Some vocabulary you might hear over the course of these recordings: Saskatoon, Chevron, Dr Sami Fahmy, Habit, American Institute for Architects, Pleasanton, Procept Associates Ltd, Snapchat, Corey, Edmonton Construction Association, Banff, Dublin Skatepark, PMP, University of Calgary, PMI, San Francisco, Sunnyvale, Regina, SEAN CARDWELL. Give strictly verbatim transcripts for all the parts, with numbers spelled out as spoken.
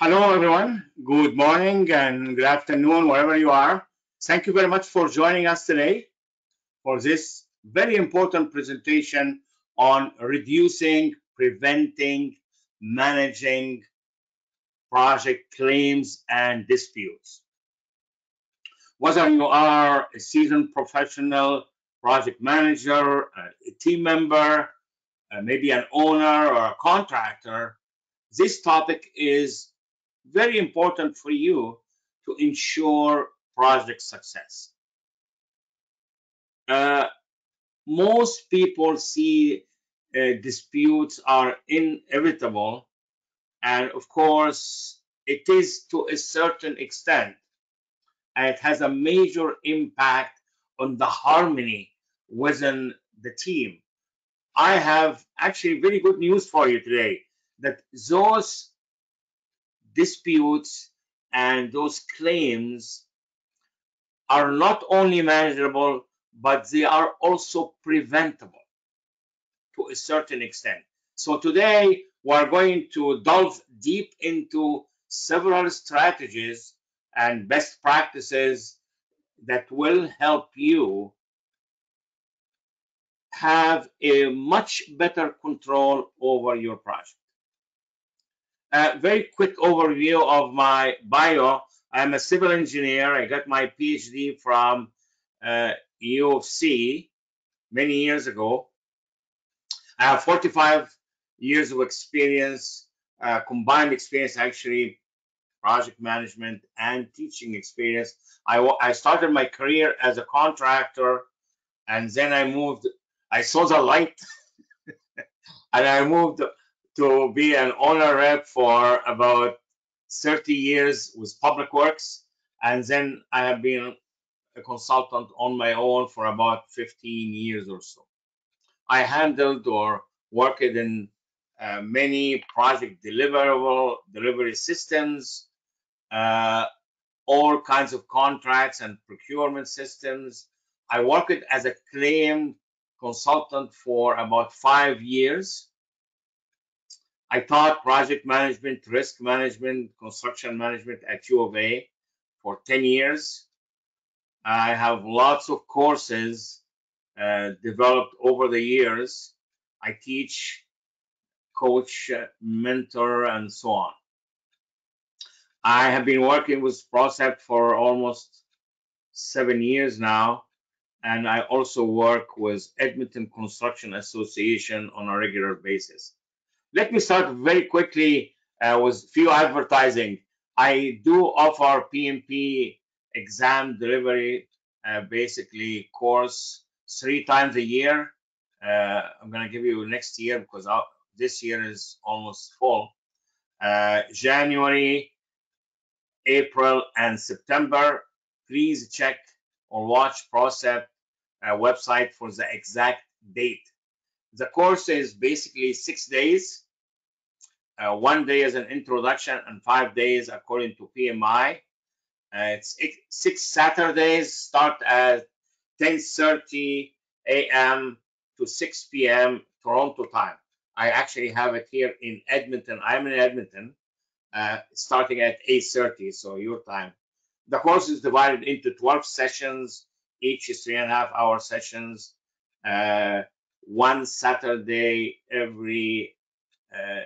Hello, everyone. Good morning and good afternoon, wherever you are. Thank you very much for joining us today for this very important presentation on reducing, preventing, managing project claims and disputes. Whether you are a seasoned professional, project manager, a team member, maybe an owner or a contractor, this topic is very important for you to ensure project success. Uh, most people see uh, disputes are inevitable, and of course it is to a certain extent, and it has a major impact on the harmony within the team. I have actually very good news for you today, that those disputes and those claims are not only manageable, but they are also preventable to a certain extent. So today we're going to delve deep into several strategies and best practices that will help you have a much better control over your project. A very quick overview of my bio. I'm a civil engineer. I got my PhD from uh, U of C many years ago. I have forty-five years of experience, uh, combined experience actually, project management and teaching experience. I, I started my career as a contractor, and then I moved, I saw the light and I moved to be an owner rep for about thirty years with Public Works, and then I have been a consultant on my own for about fifteen years or so. I handled or worked in uh, many project deliverable delivery systems, uh, all kinds of contracts and procurement systems. I worked as a claim consultant for about five years. I taught project management, risk management, construction management at U of A for ten years. I have lots of courses uh, developed over the years. I teach, coach, mentor, and so on. I have been working with Procept for almost seven years now, and I also work with Edmonton Construction Association on a regular basis. Let me start very quickly uh, with a few advertising. I do offer P M P exam delivery, uh, basically course three times a year. Uh, I'm going to give you next year because I'll, this year is almost full. Uh, January, April, and September. Please check or watch Procept uh, website for the exact date. The course is basically six days. Uh, one day is an introduction and five days according to P M I. Uh, it's six Saturdays, start at ten thirty A M to six P M Toronto time. I actually have it here in Edmonton. I'm in Edmonton, uh, starting at eight thirty, so your time. The course is divided into twelve sessions, each is three and a half hour sessions. Uh, one Saturday every uh,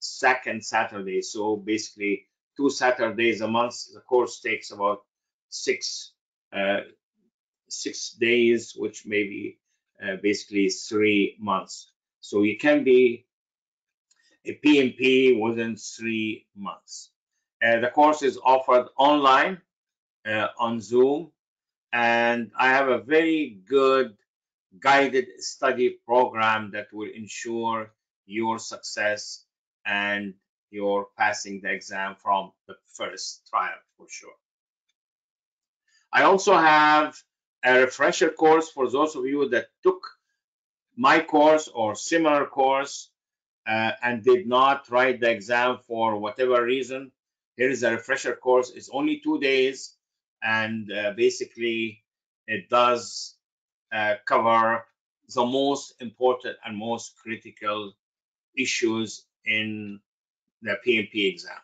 second Saturday, so basically two Saturdays a month. The course takes about six uh, six days, which may be uh, basically three months. So you can be a P M P within three months. Uh, the course is offered online uh, on Zoom, and I have a very good guided study program that will ensure your success and your passing the exam from the first trial for sure. I also have a refresher course for those of you that took my course or similar course uh, and did not write the exam for whatever reason. Here is a refresher course. It's only two days, and uh, basically it does Uh, cover the most important and most critical issues in the P M P exam.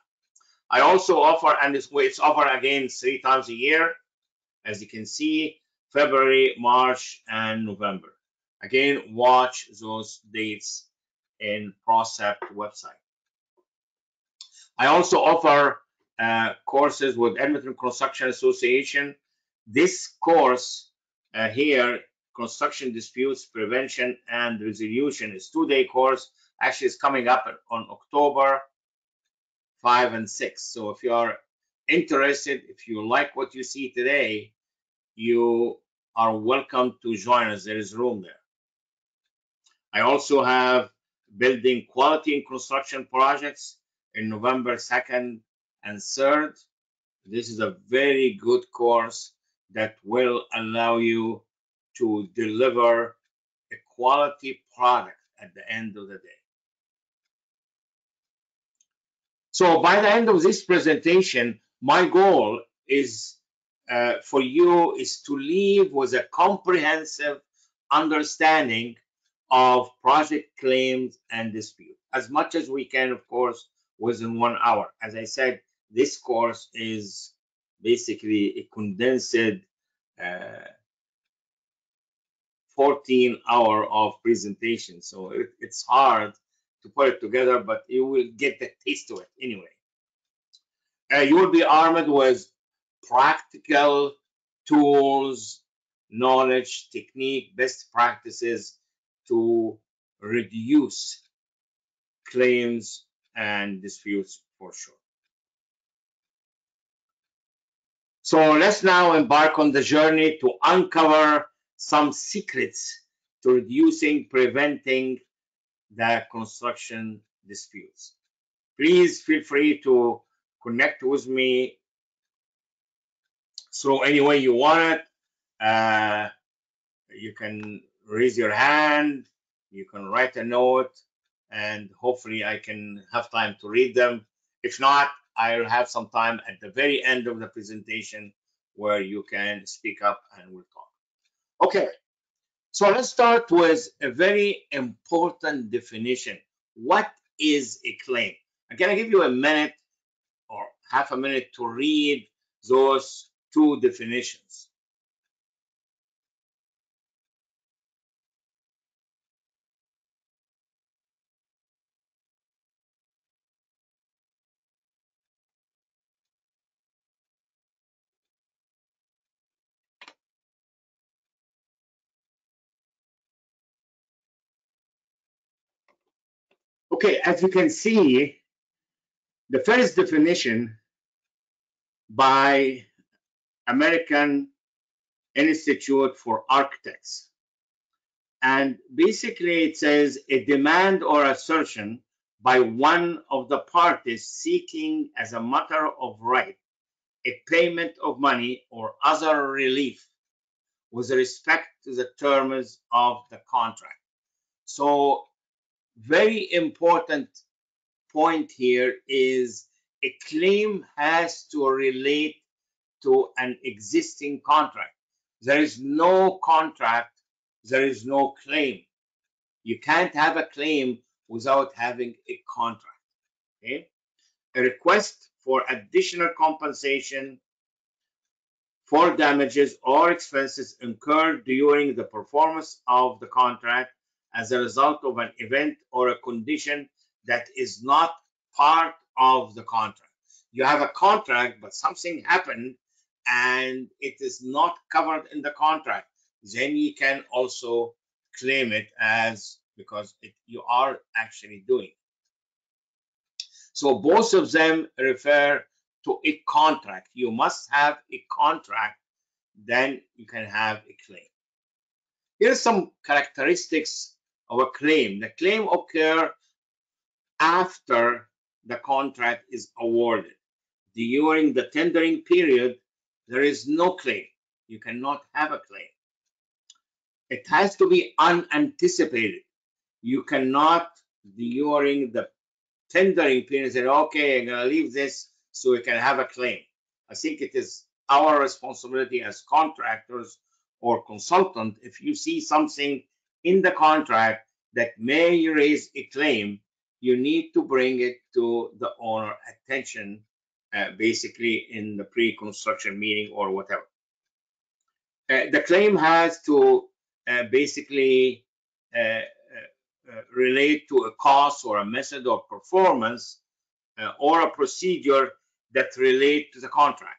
I also offer, and it's, it's offered again three times a year, as you can see, February, March, and November. Again, watch those dates in Procept website. I also offer uh, courses with Edmonton Construction Association. This course uh, here, Construction Disputes Prevention and Resolution, is a two-day course. Actually, it's coming up on October fifth and sixth. So if you are interested, if you like what you see today, you are welcome to join us. There is room there. I also have Building Quality in Construction Projects in November second and third. This is a very good course that will allow you to deliver a quality product at the end of the day. So by the end of this presentation, my goal is uh, for you is to leave with a comprehensive understanding of project claims and dispute, as much as we can, of course, within one hour. As I said, this course is basically a condensed uh, fourteen hour of presentation, so it, it's hard to put it together, but you will get the taste of it anyway. Uh, you will be armed with practical tools, knowledge, technique, best practices to reduce claims and disputes for sure. So let's now embark on the journey to uncover some secrets to reducing, preventing the construction disputes. Please feel free to connect with me through any way you want it. Uh, you can raise your hand, you can write a note, and hopefully I can have time to read them. If not, I'll have some time at the very end of the presentation where you can speak up and we'll talk. Okay, so let's start with a very important definition. What is a claim? I'm gonna give you a minute or half a minute to read those two definitions. Okay, as you can see, the first definition by American Institute for Architects. And basically it says a demand or assertion by one of the parties seeking as a matter of right a payment of money or other relief with respect to the terms of the contract. So very important point here is a claim has to relate to an existing contract. There is no contract, there is no claim. You can't have a claim without having a contract. Okay? A request for additional compensation for damages or expenses incurred during the performance of the contract as a result of an event or a condition that is not part of the contract. You have a contract, but something happened and it is not covered in the contract. Then you can also claim it as because it, you are actually doing it. So both of them refer to a contract. You must have a contract, then you can have a claim. Here are some characteristics of a claim. The claim occurs after the contract is awarded. During the tendering period, there is no claim. You cannot have a claim. It has to be unanticipated. You cannot, during the tendering period, say, okay, I'm gonna leave this so we can have a claim. I think it is our responsibility as contractors or consultant, if you see something in the contract that may raise a claim, you need to bring it to the owner's attention uh, basically in the pre-construction meeting or whatever. Uh, the claim has to uh, basically uh, uh, relate to a cost or a method of performance uh, or a procedure that relate to the contract.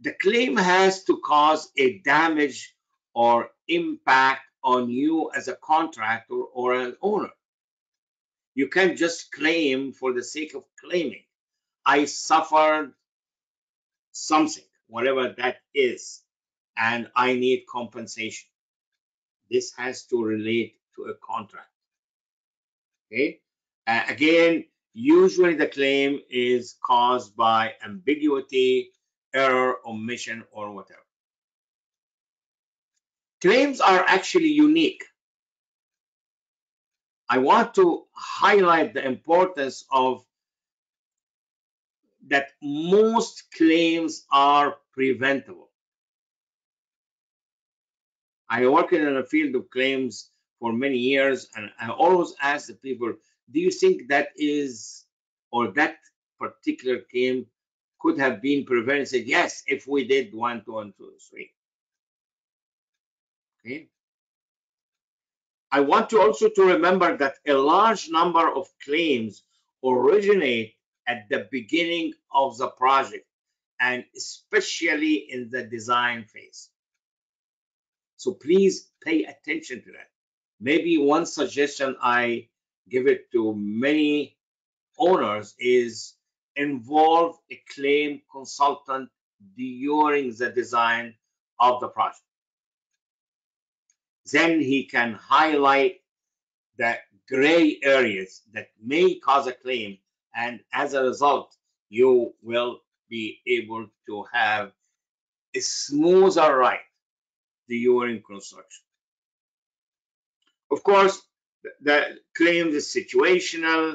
The claim has to cause a damage or impact on you as a contractor or an owner. You can't just claim for the sake of claiming. I suffered something, whatever that is, and I need compensation. This has to relate to a contract. Okay. Uh, again, usually the claim is caused by ambiguity, error, omission, or whatever. Claims are actually unique. I want to highlight the importance of that most claims are preventable. I worked in the field of claims for many years, and I always ask the people, do you think that is, or that particular claim could have been prevented? Said, yes, if we did one, two, and two, three. Okay. I want to also to remember that a large number of claims originate at the beginning of the project, and especially in the design phase. So please pay attention to that. Maybe one suggestion I give it to many owners is involve a claim consultant during the design of the project. Then he can highlight the gray areas that may cause a claim, and as a result, you will be able to have a smoother ride during construction. Of course, the claim is situational.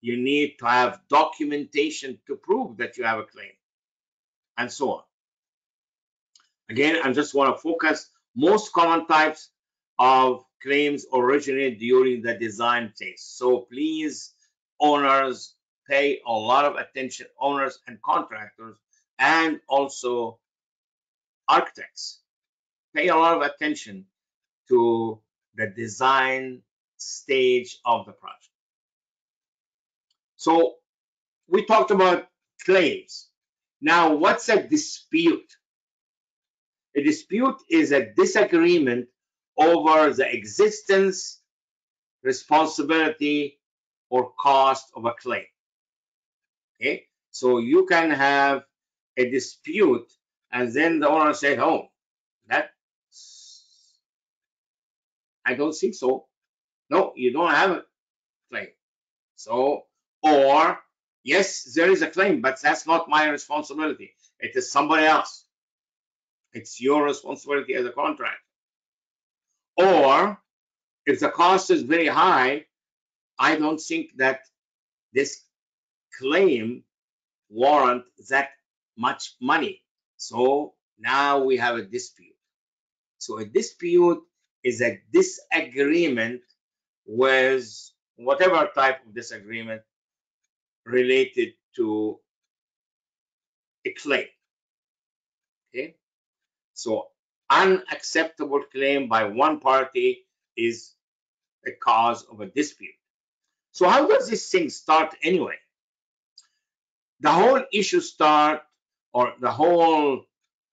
You need to have documentation to prove that you have a claim, and so on. Again, I just want to focus. Most common types of claims originate during the design phase. So please, owners, pay a lot of attention, owners and contractors, and also architects. Pay a lot of attention to the design stage of the project. So we talked about claims. Now, what's a dispute? A dispute is a disagreement over the existence, responsibility, or cost of a claim. Okay, so you can have a dispute, and then the owner said, oh, that I don't think so. No, you don't have a claim. So, or yes, there is a claim, but that's not my responsibility. It is somebody else. It's your responsibility as a contractor. Or if the cost is very high, I don't think that this claim warrants that much money. So now we have a dispute. So a dispute is a disagreement with whatever type of disagreement related to a claim. Okay, so unacceptable claim by one party is a cause of a dispute. So how does this thing start anyway? The whole issue start, or the whole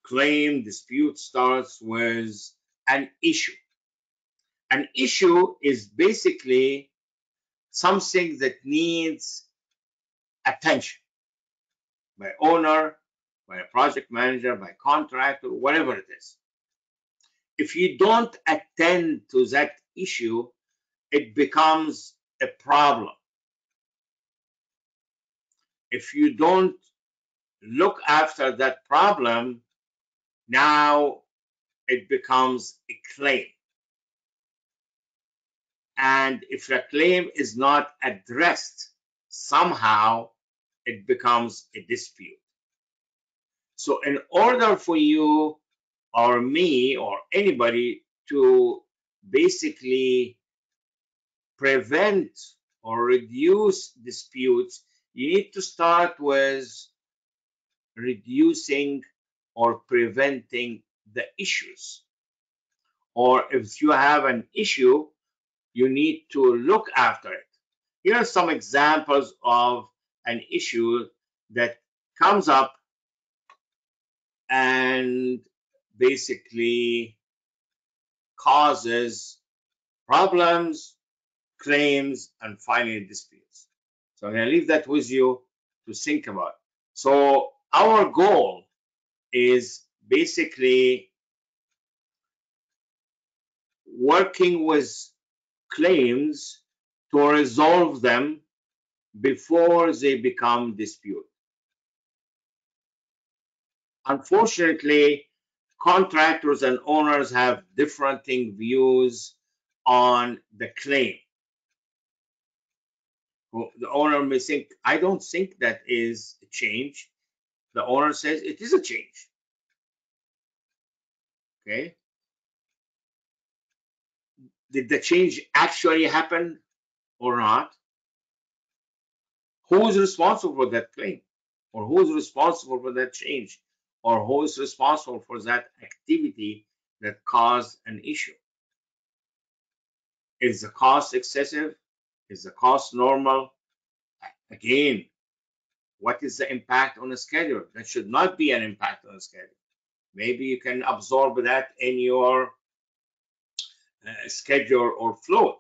claim dispute starts with an issue. An issue is basically something that needs attention by owner, by a project manager, by contractor, whatever it is. If you don't attend to that issue, it becomes a problem. If you don't look after that problem, now it becomes a claim. And if the claim is not addressed somehow, it becomes a dispute. So in order for you or me or anybody to basically prevent or reduce disputes, you need to start with reducing or preventing the issues. Or if you have an issue, you need to look after it. Here are some examples of an issue that comes up and basically causes problems, claims, and finally disputes. So I'm going to leave that with you to think about. So our goal is basically working with claims to resolve them before they become dispute. Unfortunately, contractors and owners have differing views on the claim. The owner may think, I don't think that is a change. The owner says it is a change. Okay. Did the change actually happen or not? Who is responsible for that claim? Or who is responsible for that change? Or who is responsible for that activity that caused an issue? Is the cost excessive? Is the cost normal? Again, what is the impact on the schedule? That should not be an impact on the schedule. Maybe you can absorb that in your uh, schedule or float,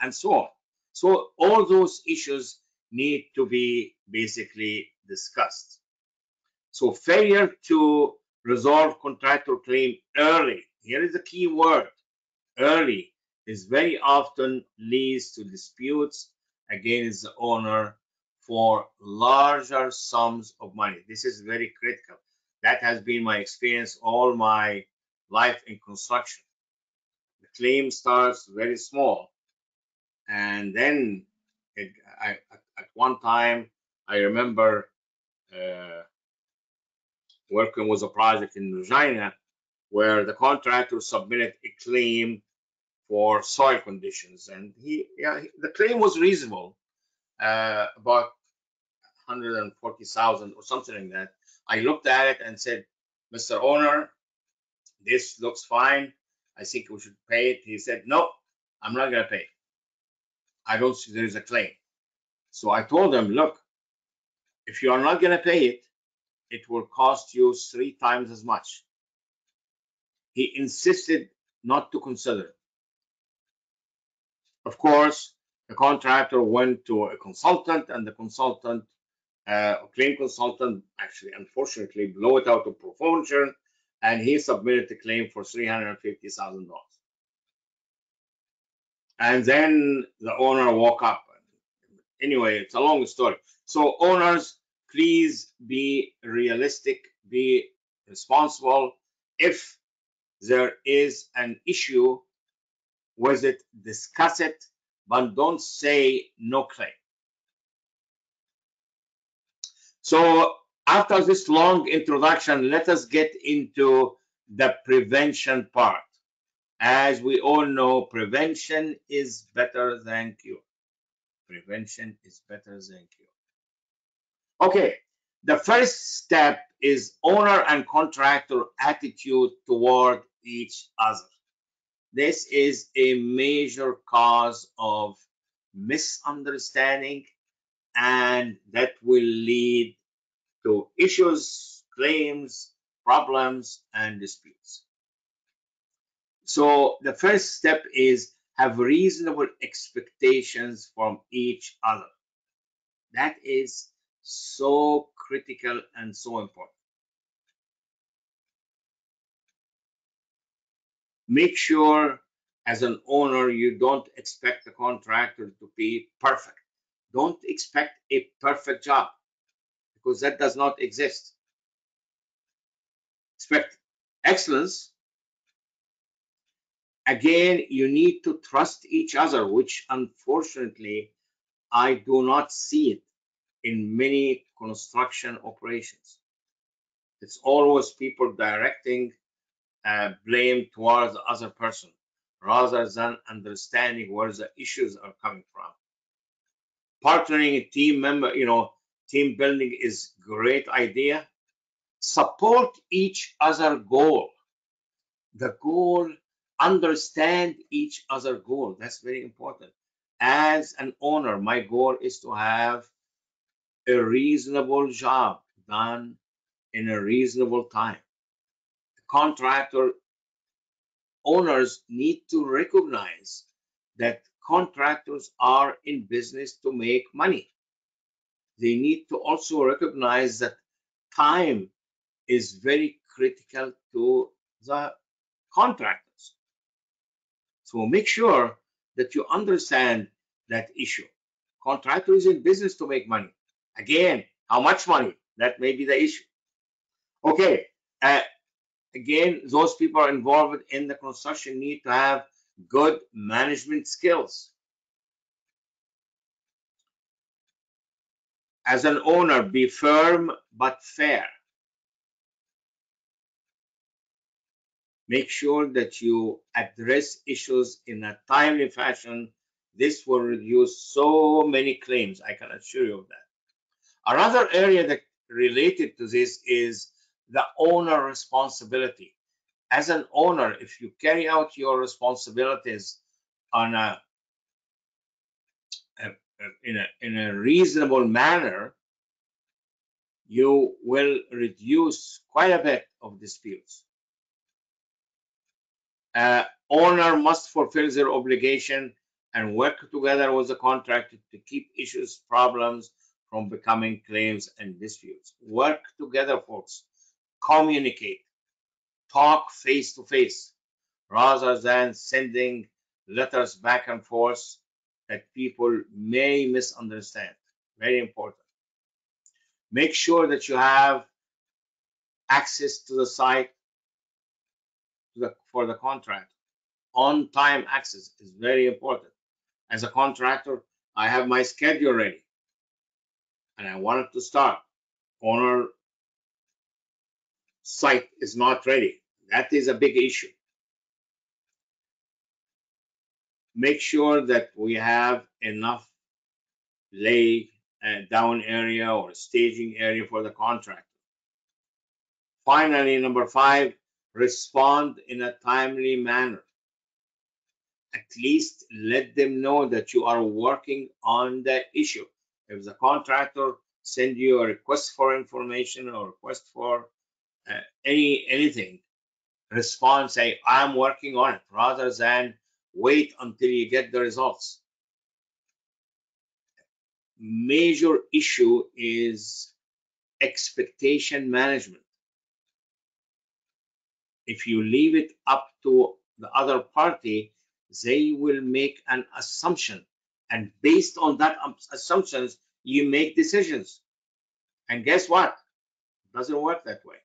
and so on. So all those issues need to be basically discussed. So failure to resolve contractor claim early, here is the key word, early, is very often leads to disputes against the owner for larger sums of money. This is very critical. That has been my experience all my life in construction. The claim starts very small, and then it, I, at one time, I remember uh, working with a project in Regina where the contractor submitted a claim for soil conditions, and he, yeah, he the claim was reasonable, uh, about one hundred forty thousand or something like that. I looked at it and said, Mister Owner, this looks fine. I think we should pay it. He said, no, I'm not going to pay. I don't see there is a claim. So I told him, look, if you are not going to pay it, it will cost you three times as much. He insisted not to consider it. Of course, the contractor went to a consultant, and the consultant Uh, a claim consultant actually, unfortunately, blew it out of proportion, and he submitted the claim for three hundred fifty thousand dollars. And then the owner woke up. Anyway, it's a long story. So owners, please be realistic, be responsible. If there is an issue with it, discuss it, but don't say no claim. So after this long introduction, let us get into the prevention part. As we all know, prevention is better than cure. Prevention is better than cure. Okay, the first step is owner and contractor attitude toward each other. This is a major cause of misunderstanding, and that will lead to issues, claims, problems, and disputes. So the first step is have reasonable expectations from each other. That is so critical and so important. Make sure as an owner you don't expect the contractor to be perfect. Don't expect a perfect job, because that does not exist. Expect excellence. Again, you need to trust each other, which unfortunately, I do not see it in many construction operations. It's always people directing uh, blame towards the other person, rather than understanding where the issues are coming from. Partnering a team member, you know, team building is great idea. Support each other goal. The goal, understand each other goal. That's very important. As an owner, my goal is to have a reasonable job done in a reasonable time. Contractor owners need to recognize that contractors are in business to make money. They need to also recognize that time is very critical to the contractors. So make sure that you understand that issue. Contractor is in business to make money. Again, how much money? That may be the issue. Okay. Uh, again, those people are involved in the construction need to have good management skills. As an owner, be firm but fair. Make sure that you address issues in a timely fashion. This will reduce so many claims. I can assure you of that. Another area that related to this is the owner responsibility. As an owner, if you carry out your responsibilities on a, a, a, in, a, in a reasonable manner, you will reduce quite a bit of disputes. Uh, owner must fulfill their obligation and work together with the contractor to keep issues, problems from becoming claims and disputes. Work together, folks. Communicate. Talk face to face rather than sending letters back and forth that people may misunderstand. Very important. Make sure that you have access to the site to the, for the contract. On-time access is very important. As a contractor, I have my schedule ready and I want it to start. Owner site is not ready. That is a big issue. Make sure that we have enough lay down area or staging area for the contractor. Finally, number five, respond in a timely manner. At least let them know that you are working on the issue. If the contractor sends you a request for information or request for uh, any anything, respond, say, I'm working on it, rather than wait until you get the results. Major issue is expectation management. If you leave it up to the other party, they will make an assumption. And based on that assumptions, you make decisions. And guess what? It doesn't work that way.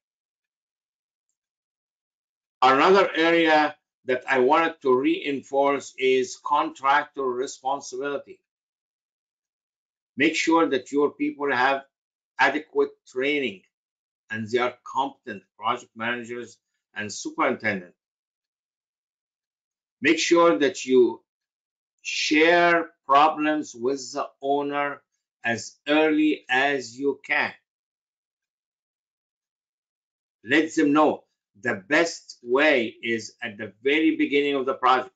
Another area that I wanted to reinforce is contractor responsibility. Make sure that your people have adequate training and they are competent project managers and superintendent. Make sure that you share problems with the owner as early as you can. Let them know the best way is at the very beginning of the project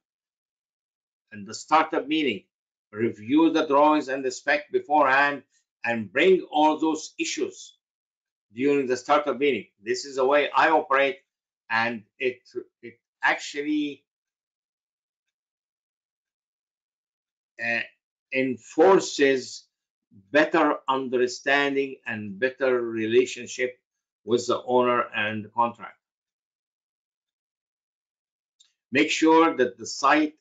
and the startup meeting. Review the drawings and the spec beforehand and bring all those issues during the startup meeting. This is the way I operate. And it, it actually uh, enforces better understanding and better relationship with the owner and the contractor. Make sure that the site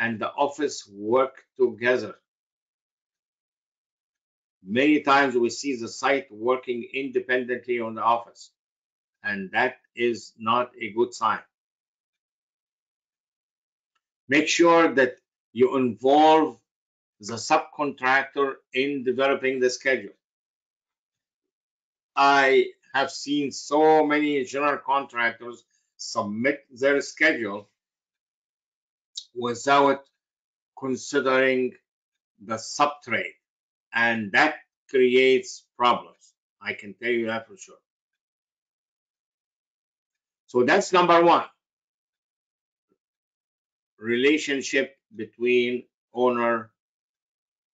and the office work together. Many times we see the site working independently on the office, and that is not a good sign. Make sure that you involve the subcontractor in developing the schedule. I have seen so many general contractors submit their schedule without considering the subtrade, and that creates problems. I can tell you that for sure. So that's number one, relationship between owner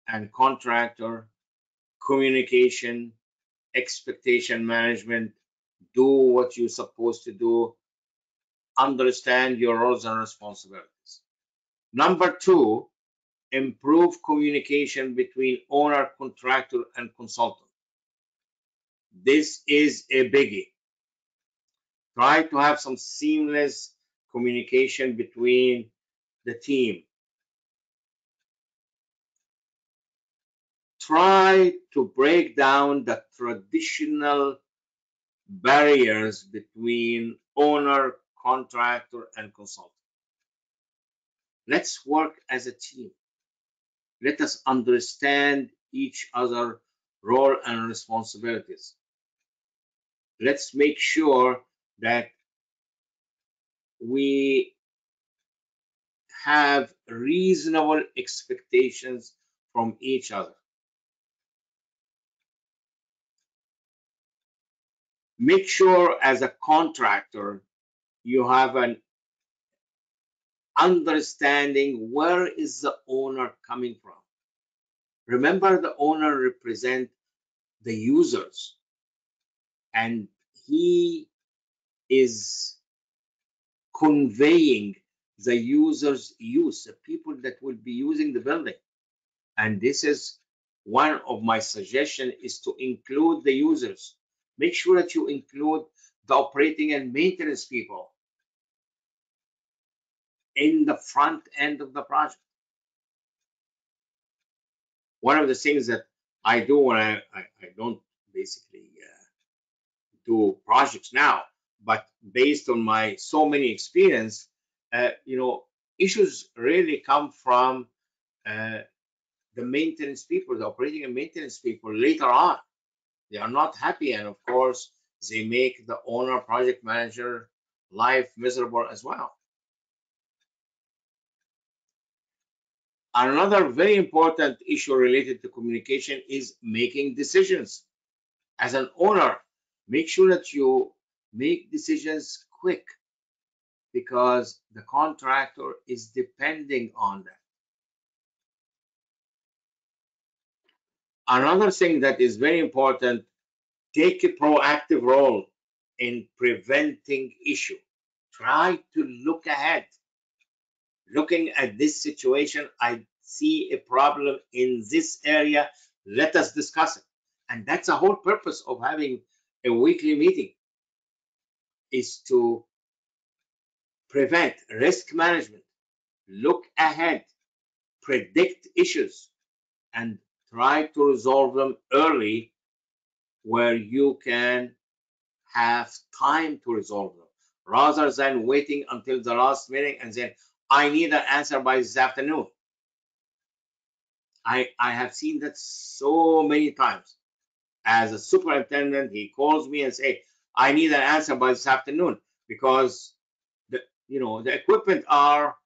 and contractor, communication, expectation management, do what you're supposed to do, understand your roles and responsibilities. Number two, improve communication between owner, contractor, and consultant. This is a biggie. Try to have some seamless communication between the team. Try to break down the traditional barriers between owner, contractor, and consultant. Let's work as a team. Let us understand each other's role and responsibilities. Let's make sure that we have reasonable expectations from each other. Make sure as a contractor, you have an understanding where is the owner coming from. Remember, the owner represents the users, and he is conveying the user's use, the people that will be using the building. And this is one of my suggestions, is to include the users. Make sure that you include the operating and maintenance people in the front end of the project. One of the things that I do when I, I, I don't basically uh, do projects now, but based on my so many experience, uh, you know, issues really come from uh, the maintenance people, the operating and maintenance people later on. They are not happy, and of course, they make the owner, project manager life miserable as well. Another very important issue related to communication is making decisions. As an owner, make sure that you make decisions quick, because the contractor is depending on that. Another thing that is very important, take a proactive role in preventing issue. Try to look ahead. Looking at this situation, I see a problem in this area. Let us discuss it. And that's the whole purpose of having a weekly meeting, is to prevent risk management, look ahead, predict issues, and try to resolve them early where you can have time to resolve them, rather than waiting until the last meeting and saying, I need an answer by this afternoon. I, I have seen that so many times. As a superintendent, he calls me and says, I need an answer by this afternoon, because the, you know, the equipment are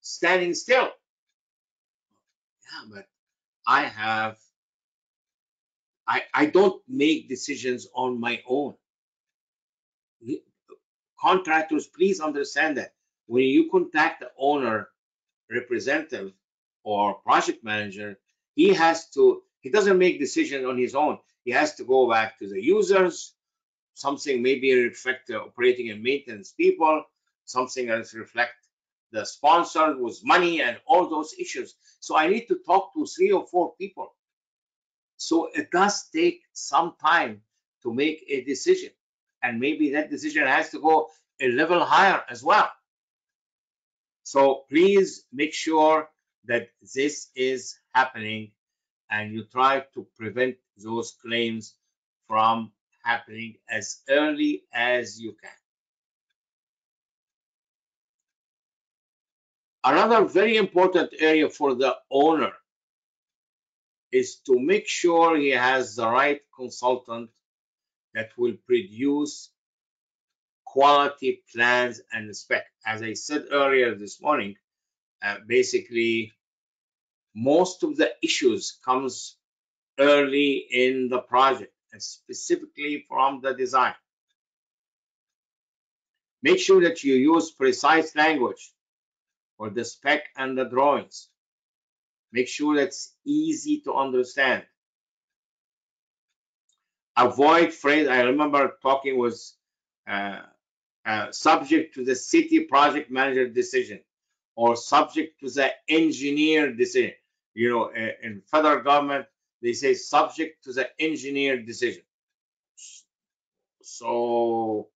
standing still. Yeah, but I have, I, I don't make decisions on my own. Contractors, please understand that. When you contact the owner representative or project manager, he has to, he doesn't make decisions on his own. He has to go back to the users, something maybe reflect the operating and maintenance people, something else reflect the sponsor with money and all those issues. So I need to talk to three or four people. So it does take some time to make a decision. And maybe that decision has to go a level higher as well. So please make sure that this is happening, and you try to prevent those claims from happening as early as you can. Another very important area for the owner is to make sure he has the right consultant that will produce quality plans and spec. As I said earlier this morning, uh, basically, most of the issues comes early in the project, specifically from the design. Make sure that you use precise language for the spec and the drawings. Make sure that's easy to understand. Avoid phrase. I remember talking was uh, uh, subject to the city project manager decision or subject to the engineer decision. You know, in federal government, they say subject to the engineer decision. So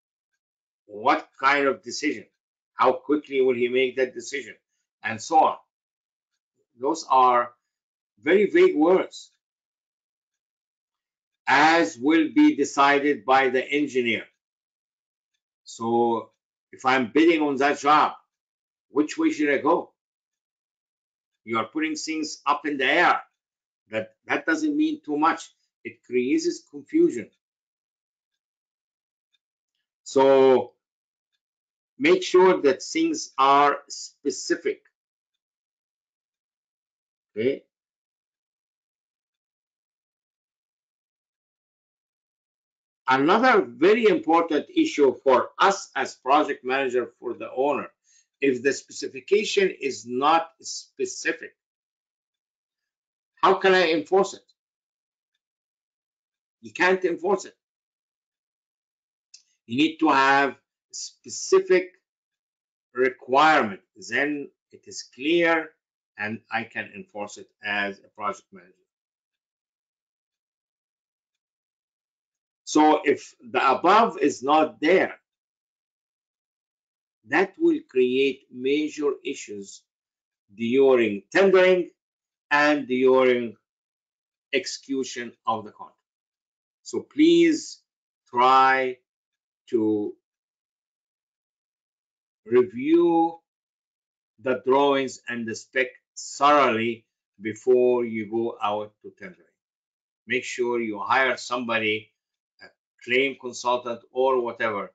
what kind of decision? How quickly will he make that decision? And so on. Those are very vague words. As will be decided by the engineer. So if I'm bidding on that job, which way should I go? You are putting things up in the air. That, that doesn't mean too much. It creates confusion. So make sure that things are specific. Okay. Another very important issue for us as project manager for the owner, if the specification is not specific, how can I enforce it? You can't enforce it. You need to have specific requirement. Then it is clear and I can enforce it as a project manager. So if the above is not there, that will create major issues during tendering and during execution of the contract. So please try to review the drawings and the spec thoroughly before you go out to tendering. Make sure you hire somebody, claim consultant or whatever,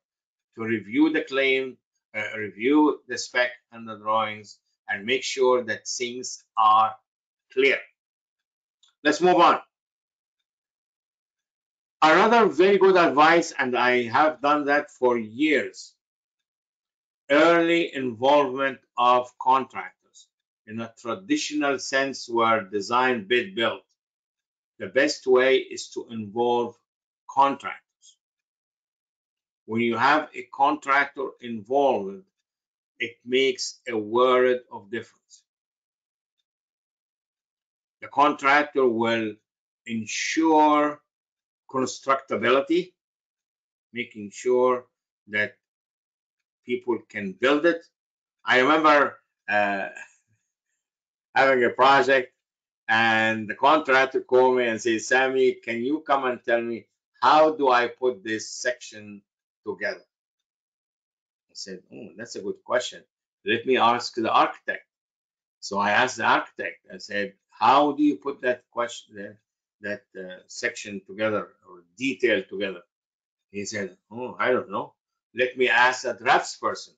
to review the claim, uh, review the spec and the drawings, and make sure that things are clear. Let's move on. Another very good advice, and I have done that for years, early involvement of contractors in a traditional sense where design, bid, build. The best way is to involve contractors. When you have a contractor involved, it makes a world of difference. The contractor will ensure constructability, making sure that people can build it. I remember uh, having a project, and the contractor called me and said, Sami, can you come and tell me how do I put this section together? I said, oh, that's a good question. Let me ask the architect. So I asked the architect. I said, how do you put that question, that, that uh, section together or detail together? He said, oh, I don't know. Let me ask the drafts person.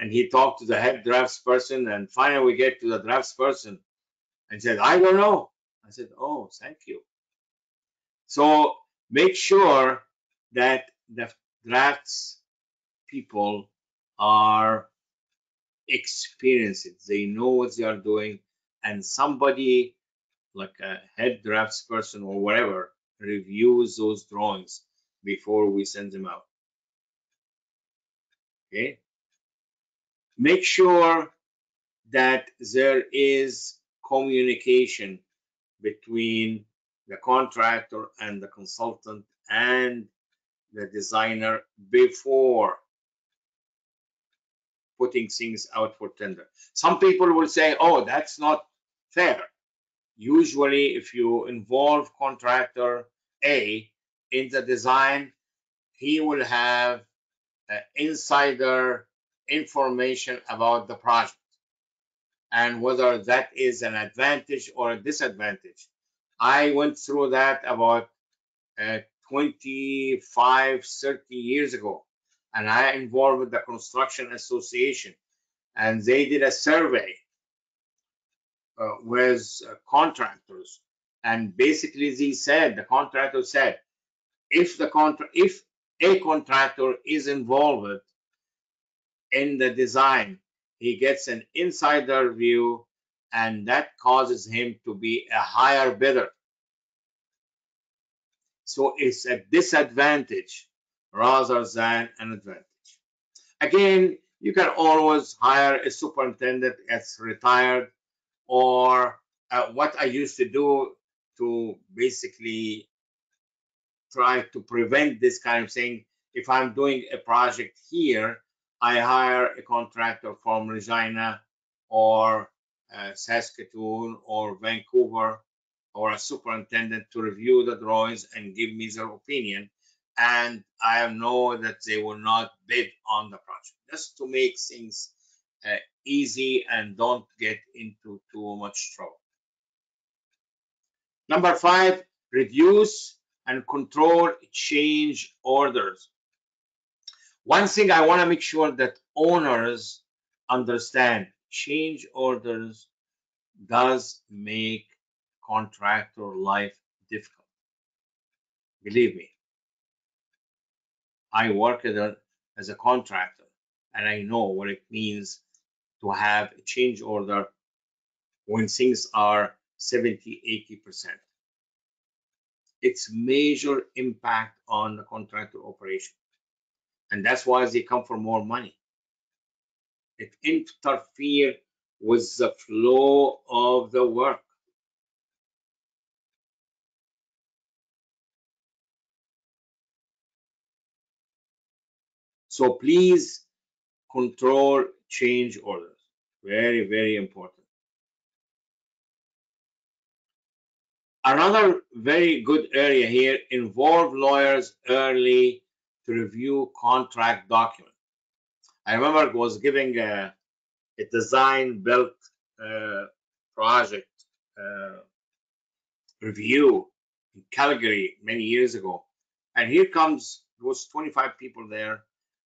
And he talked to the head drafts person, and finally we get to the drafts person and said, I don't know. I said, oh, thank you. So make sure that the drafts people are experienced. They know what they are doing, and somebody like a head drafts person or whatever reviews those drawings before we send them out. Okay. Make sure that there is communication between the contractor and the consultant and the designer before putting things out for tender. Some people will say, oh, that's not fair. Usually, if you involve contractor A in the design, he will have uh, insider information about the project and whether that is an advantage or a disadvantage. I went through that about uh, twenty-five, thirty years ago, and I involved the Construction Association, and they did a survey uh, with uh, contractors, and basically they said, the contractor said, if the contra if a contractor is involved in the design, he gets an insider view, and that causes him to be a higher bidder. So it's a disadvantage rather than an advantage. Again, you can always hire a superintendent that's retired, or uh, what I used to do to basically try to prevent this kind of thing. If I'm doing a project here, I hire a contractor from Regina or uh, Saskatoon or Vancouver, or a superintendent to review the drawings and give me their opinion, and I know that they will not bid on the project, just to make things uh, easy and don't get into too much trouble. Number five, reduce and control change orders. One thing I want to make sure that owners understand, change orders does make contractor life difficult. Believe me, I work as a contractor and I know what it means to have a change order when things are seventy, eighty percent. It's major impact on the contractor operation. And that's why they come for more money. It interferes with the flow of the work. So please control change orders. Very, very important. Another very good area here, involve lawyers early to review contract documents. I remember I was giving a, a design build uh, project uh, review in Calgary many years ago. And here comes, there was twenty-five people there.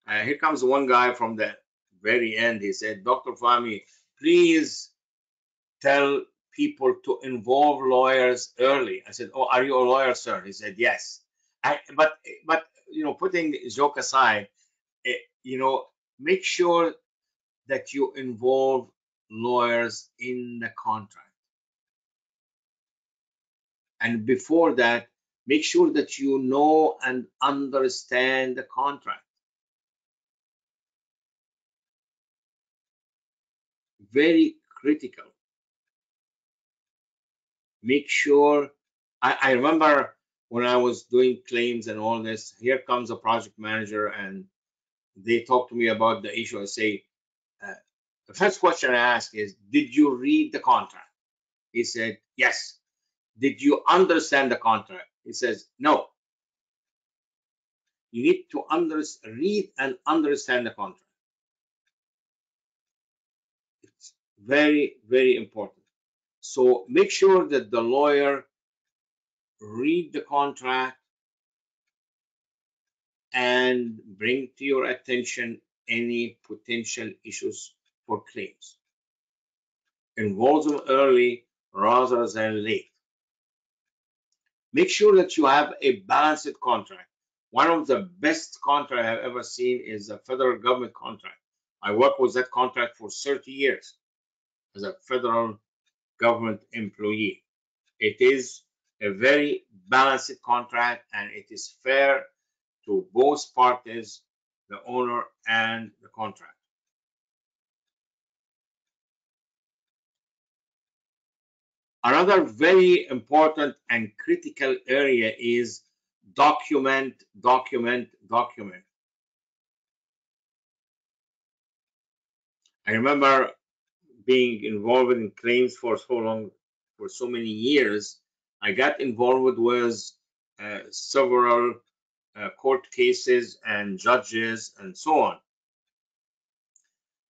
Uh, here comes one guy from the very end. He said, Doctor Fahmy, please tell people to involve lawyers early. I said, oh, are you a lawyer, sir? He said, yes. I, but, but you know, putting joke aside, it, you know, make sure that you involve lawyers in the contract. And before that, make sure that you know and understand the contract. Very critical. Make sure, I, I remember when I was doing claims and all this, here comes a project manager and they talk to me about the issue. I say, uh, the first question I ask is, did you read the contract? He said, yes. Did you understand the contract? He says, no. You need to under read and understand the contract. Very, very important. So make sure that the lawyer read the contract and bring to your attention any potential issues for claims. Involve them early rather than late. Make sure that you have a balanced contract. One of the best contracts I've ever seen is a federal government contract. I worked with that contract for thirty years. As a federal government employee. It is a very balanced contract and it is fair to both parties, the owner and the contractor. Another very important and critical area is document, document, document. I remember being involved in claims for so long, for so many years, I got involved with uh, several uh, court cases and judges and so on.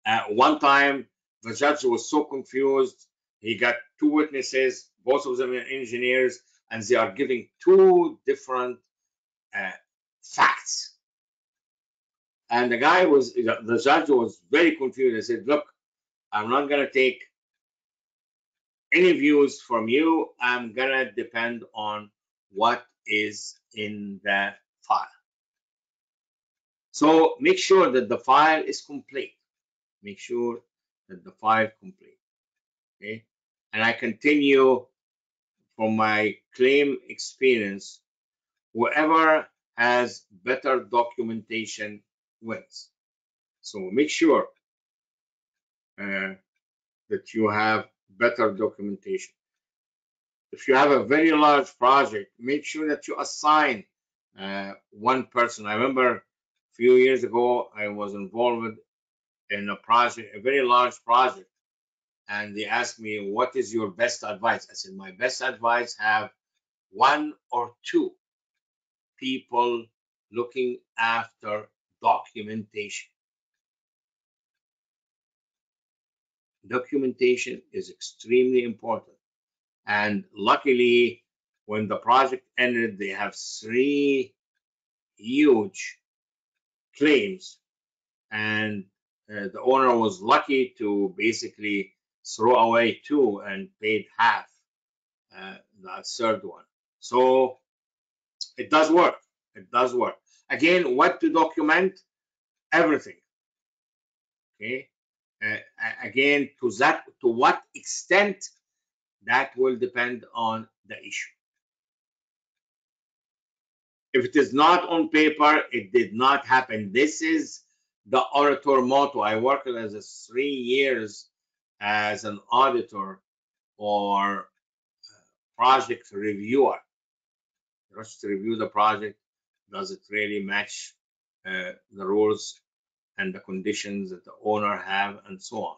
At one time, the judge was so confused, he got two witnesses, both of them are engineers, and they are giving two different uh, facts. And the guy was, the judge was very confused. He said, look, I'm not going to take any views from you. I'm going to depend on what is in the file. So make sure that the file is complete. Make sure that the file complete. Okay, and I continue from my claim experience, whoever has better documentation wins. So make sure uh, that you have better documentation. If you have a very large project, make sure that you assign uh, one person. I remember a few years ago, I was involved in a project, a very large project, and they asked me, what is your best advice? I said, my best advice, have one or two people looking after documentation. Documentation is extremely important. And luckily, when the project ended, they have three huge claims. And uh, the owner was lucky to basically throw away two and paid half uh, the third one. So it does work. It does work. Again, what to document? Everything. Okay. Uh, again, to that, to what extent, that will depend on the issue. If it is not on paper, it did not happen. This is the auditor motto. I worked as a three years as an auditor or project reviewer. Just review the project. Does it really match uh, the rules and the conditions that the owner have, and so on?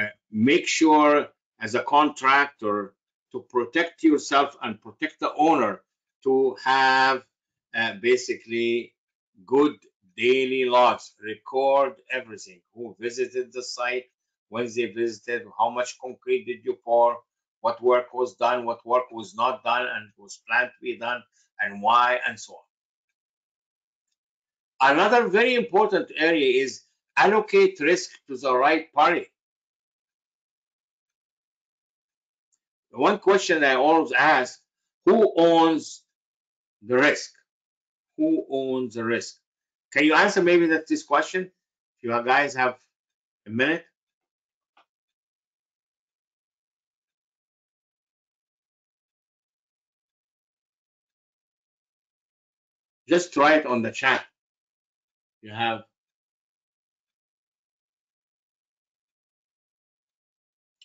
Uh, make sure as a contractor to protect yourself and protect the owner to have uh, basically good daily logs. Record everything, who visited the site, when they visited, how much concrete did you pour, what work was done, what work was not done and was planned to be done, and why, and so on. Another very important area is allocate risk to the right party. One question I always ask, who owns the risk? Who owns the risk? Can you answer maybe that this question? You guys have a minute? Just try it on the chat. You have.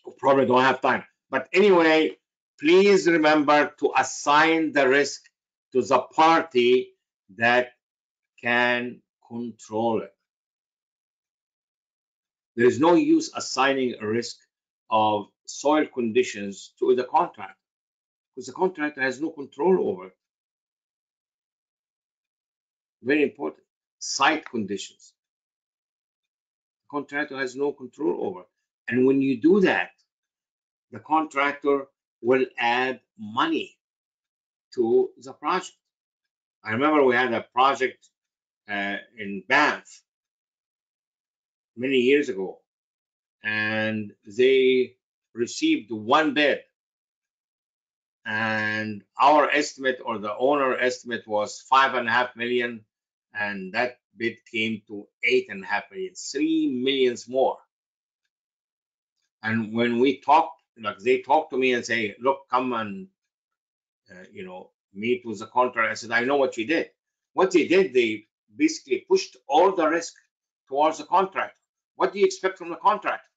You probably don't have time. But anyway, please remember to assign the risk to the party that can control it. There is no use assigning a risk of soil conditions to the contractor, because the contractor has no control over it. Very important. Site conditions. The contractor has no control over it. And when you do that, the contractor will add money to the project. I remember we had a project uh, in Banff many years ago, and they received one bid, and our estimate, or the owner estimate, was five and a half million, and that bid came to eight and a half million, three millions more. And when we talked, like they talk to me and say, look, come and, uh, you know, meet with the contractor. I said, I know what you did. What they did, they basically pushed all the risk towards the contractor. What do you expect from the contractor?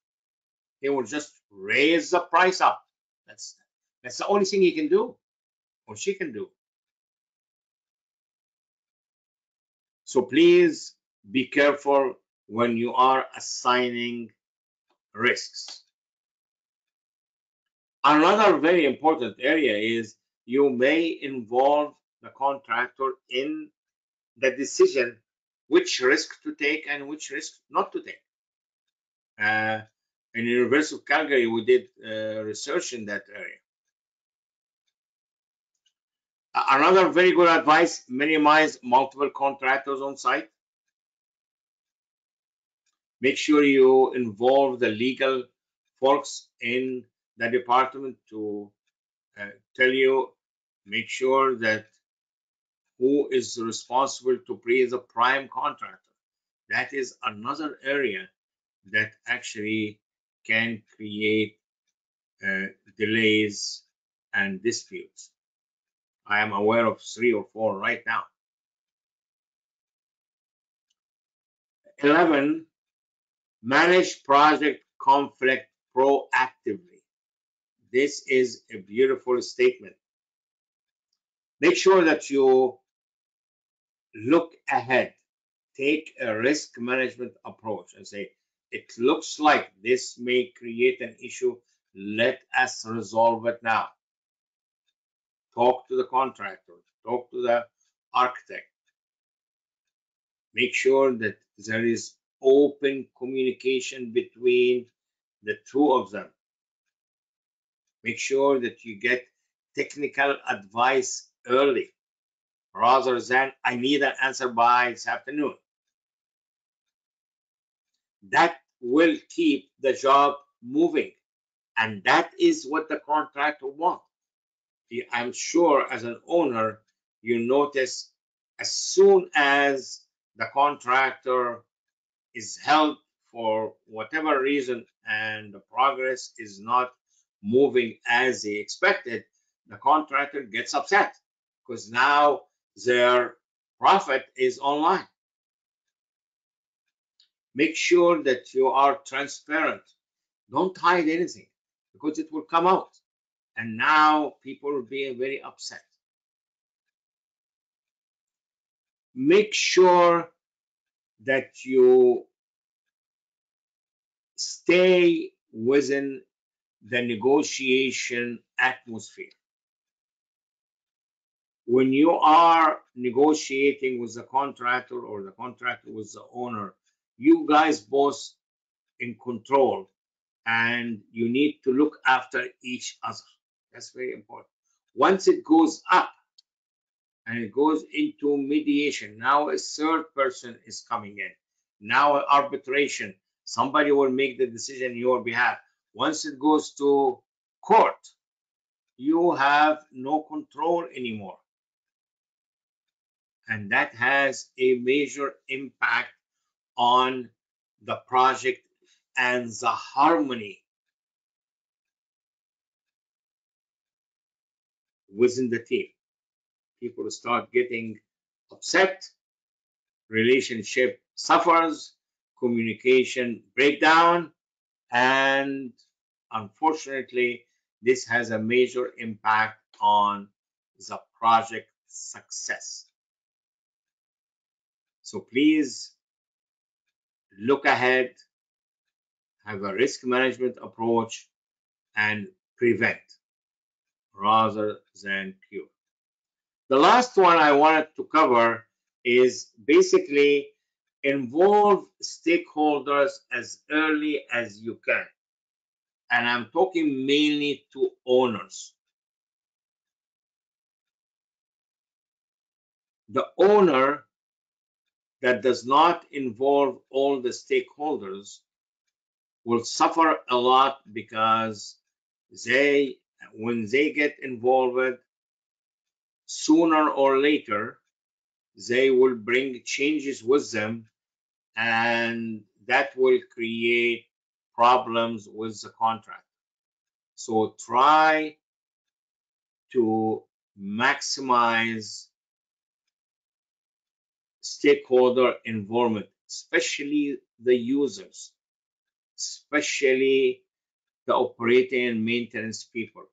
He will just raise the price up. That's, that's the only thing he can do, or she can do. So please be careful when you are assigning risks. Another very important area is you may involve the contractor in the decision which risk to take and which risk not to take. Uh, in the University of Calgary, we did uh, research in that area. Another very good advice, minimize multiple contractors on site. Make sure you involve the legal folks in the department to uh, tell you make sure that who is responsible to be the prime contractor. That is another area that actually can create uh, delays and disputes. I am aware of three or four right now. eleven, manage project conflict proactively. This is a beautiful statement. Make sure that you look ahead, take a risk management approach and say, it looks like this may create an issue. Let us resolve it now. Talk to the contractor, talk to the architect. Make sure that there is open communication between the two of them. Make sure that you get technical advice early rather than I need an answer by this afternoon. That will keep the job moving, and that is what the contractor wants. I'm sure as an owner, you notice as soon as the contractor is held for whatever reason and the progress is not moving as he expected, the contractor gets upset because now their profit is online. Make sure that you are transparent. Don't hide anything because it will come out. And now people will be very upset. Make sure that you stay within the negotiation atmosphere. When you are negotiating with the contractor or the contractor with the owner, you guys both in control, and you need to look after each other. That's very important. Once it goes up and it goes into mediation, now a third person is coming in. Now arbitration, somebody will make the decision on your behalf. Once it goes to court, you have no control anymore. And that has a major impact on the project and the harmony within the team. People start getting upset, relationship suffers, communication breakdown, and unfortunately, this has a major impact on the project success. So please look ahead, have a risk management approach, and prevent rather than cure. The last one I wanted to cover is basically involve stakeholders as early as you can. And I'm talking mainly to owners. The owner that does not involve all the stakeholders will suffer a lot because they, when they get involved, sooner or later, they will bring changes with them, and that will create problems with the contract. So try to maximize stakeholder involvement, especially the users, especially the operating and maintenance people,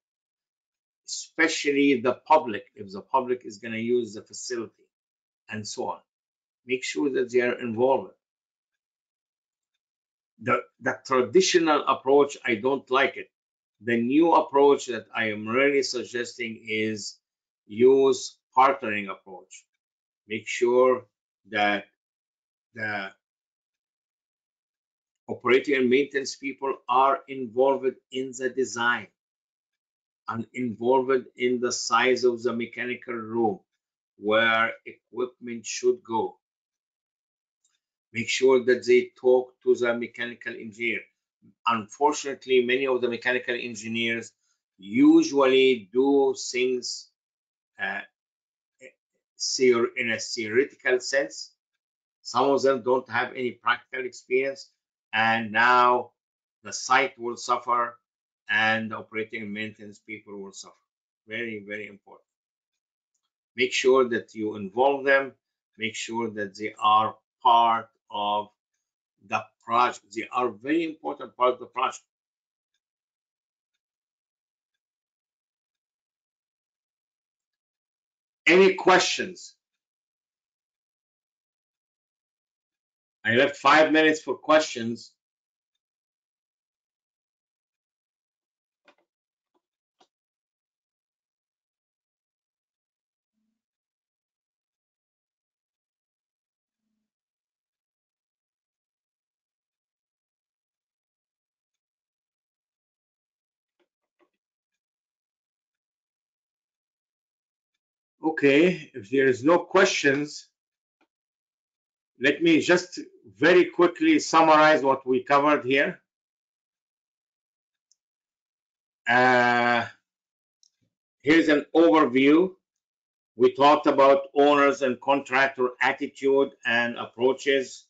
especially the public, if the public is going to use the facility, and so on. Make sure that they are involved. The, the traditional approach, I don't like it. The new approach that I am really suggesting is use partnering approach. Make sure that the operating and maintenance people are involved in the design and involved in the size of the mechanical room where equipment should go. Make sure that they talk to the mechanical engineer. Unfortunately, many of the mechanical engineers usually do things uh, in a theoretical sense. Some of them don't have any practical experience, and now the site will suffer and operating and maintenance people will suffer. Very, very important. Make sure that you involve them. Make sure that they are part of the project. They are very important part of the project. Any questions? I left five minutes for questions. Okay, if there is no questions, let me just very quickly summarize what we covered here. Uh, here's an overview. We talked about owners and contractor attitude and approaches.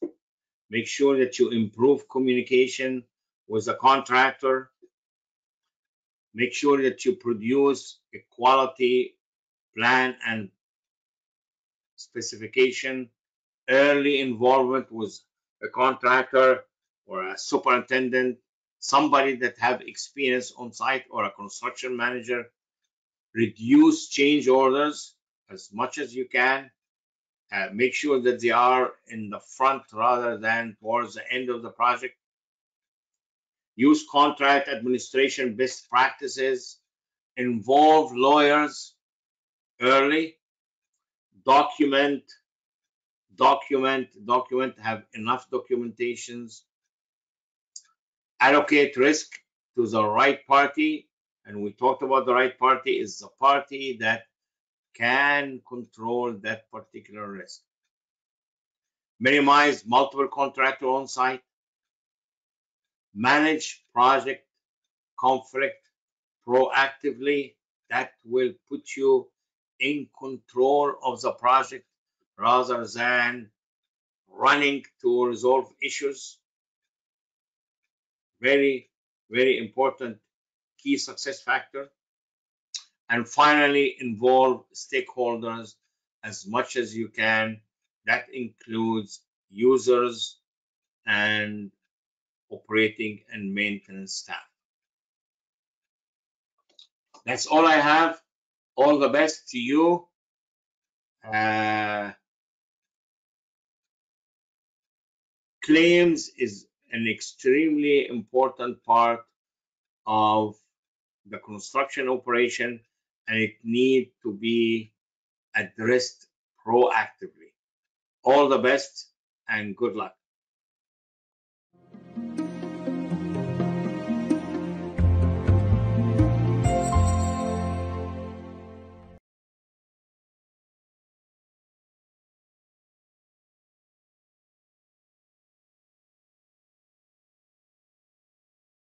Make sure that you improve communication with the contractor. Make sure that you produce a quality plan and specification. Early involvement with a contractor or a superintendent, somebody that have experience on site, or a construction manager. Reduce change orders as much as you can. Uh, make sure that they are in the front rather than towards the end of the project. Use contract administration best practices. Involve lawyers early. Document, document, document, have enough documentations. Allocate risk to the right party. And we talked about the right party is the party that can control that particular risk. Minimize multiple contractor on site. Manage project conflict proactively. That will put you in control of the project rather than running to resolve issues. Very, very important key success factor. And finally, involve stakeholders as much as you can. That includes users and operating and maintenance staff. That's all I have. All the best to you. Uh, claims is an extremely important part of the construction operation, and it needs to be addressed proactively. All the best and good luck.